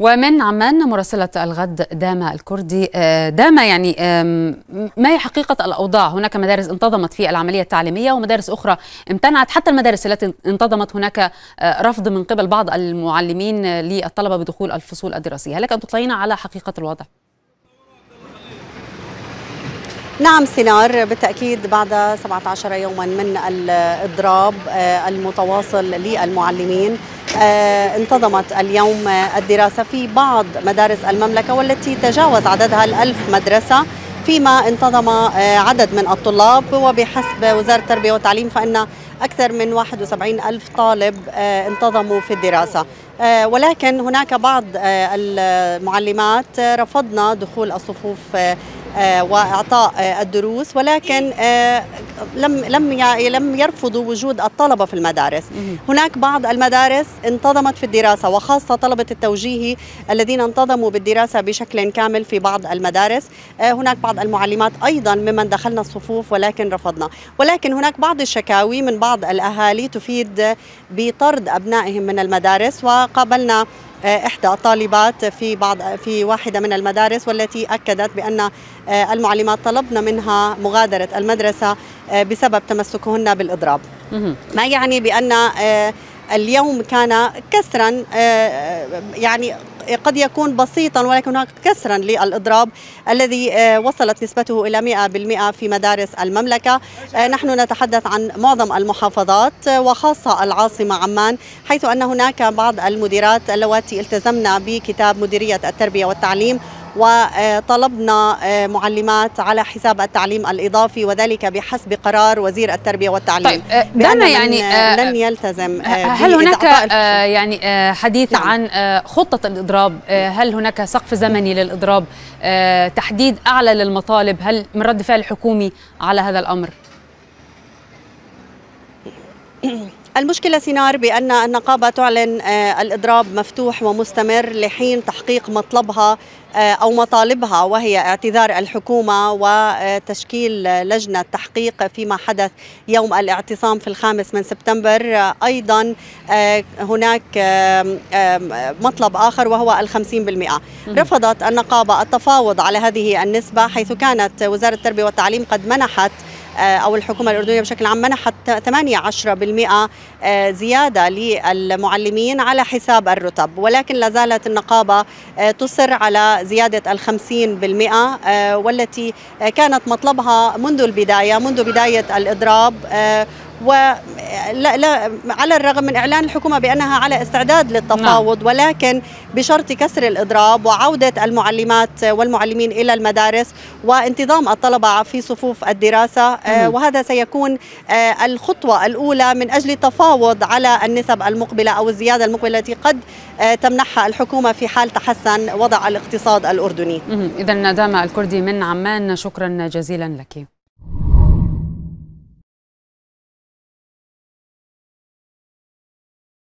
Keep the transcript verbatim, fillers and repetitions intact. ومن عمان مراسلة الغد داما الكردي. داما، يعني ما هي حقيقة الأوضاع؟ هناك مدارس انتظمت في العملية التعليمية ومدارس أخرى امتنعت، حتى المدارس التي انتظمت هناك رفض من قبل بعض المعلمين للطلبة بدخول الفصول الدراسية. هل لك أن تطلعينا على حقيقة الوضع؟ نعم سينار، بالتأكيد بعد سبعة عشر يوما من الإضراب المتواصل للمعلمين انتظمت اليوم الدراسة في بعض مدارس المملكة والتي تجاوز عددها الألف مدرسة، فيما انتظم عدد من الطلاب. وبحسب وزارة التربية والتعليم فإن أكثر من واحد وسبعين ألف طالب انتظموا في الدراسة، ولكن هناك بعض المعلمات رفضنا دخول الصفوف وإعطاء الدروس، ولكن لم لم لم يرفضوا وجود الطلبة في المدارس. هناك بعض المدارس انتظمت في الدراسة، وخاصة طلبة التوجيهي الذين انتظموا بالدراسة بشكل كامل في بعض المدارس. هناك بعض المعلمات أيضا ممن دخلنا الصفوف ولكن رفضنا، ولكن هناك بعض الشكاوي من بعض الأهالي تفيد بطرد أبنائهم من المدارس. وقابلنا إحدى الطالبات في بعض في واحدة من المدارس والتي أكدت بأن المعلمات طلبنا منها مغادرة المدرسة بسبب تمسكهن بالإضراب، ما يعني بأن اليوم كان كسرا، يعني قد يكون بسيطا ولكن هناك كسرا للإضراب الذي وصلت نسبته إلى مئة بالمئة في مدارس المملكة. نحن نتحدث عن معظم المحافظات وخاصة العاصمة عمان، حيث أن هناك بعض المديرات اللواتي التزمنا بكتاب مديرية التربية والتعليم وطلبنا معلمات على حساب التعليم الإضافي، وذلك بحسب قرار وزير التربية والتعليم. طيب داما، يعني لن يلتزم. هل هناك يعني حديث نعم. عن خطة الإضراب؟ هل هناك سقف زمني للإضراب؟ تحديد أعلى للمطالب؟ هل من رد فعل حكومي على هذا الأمر؟ المشكلة سينار بأن النقابة تعلن الإضراب مفتوح ومستمر لحين تحقيق مطلبها أو مطالبها، وهي اعتذار الحكومة وتشكيل لجنة تحقيق فيما حدث يوم الاعتصام في الخامس من سبتمبر. أيضا هناك مطلب آخر وهو الخمسين بالمئة. رفضت النقابة التفاوض على هذه النسبة، حيث كانت وزارة التربية والتعليم قد منحت أو الحكومة الأردنية بشكل عام منحت ثمانية عشر بالمئة زيادة للمعلمين على حساب الرتب، ولكن لا زالت النقابة تصر على زيادة الخمسين بالمئة والتي كانت مطلبها منذ البداية منذ بداية الإضراب. وعلى الرغم من إعلان الحكومة بأنها على استعداد للتفاوض، ولكن بشرط كسر الإضراب وعودة المعلمات والمعلمين إلى المدارس وانتظام الطلبة في صفوف الدراسة. وهذا سيكون الخطوة الأولى من أجل التفاوض على النسب المقبلة أو الزيادة المقبلة التي قد تمنحها الحكومة في حال تحسن وضع الاقتصاد الأردني. إذن داما الكردي من عمان، شكرا جزيلا لك.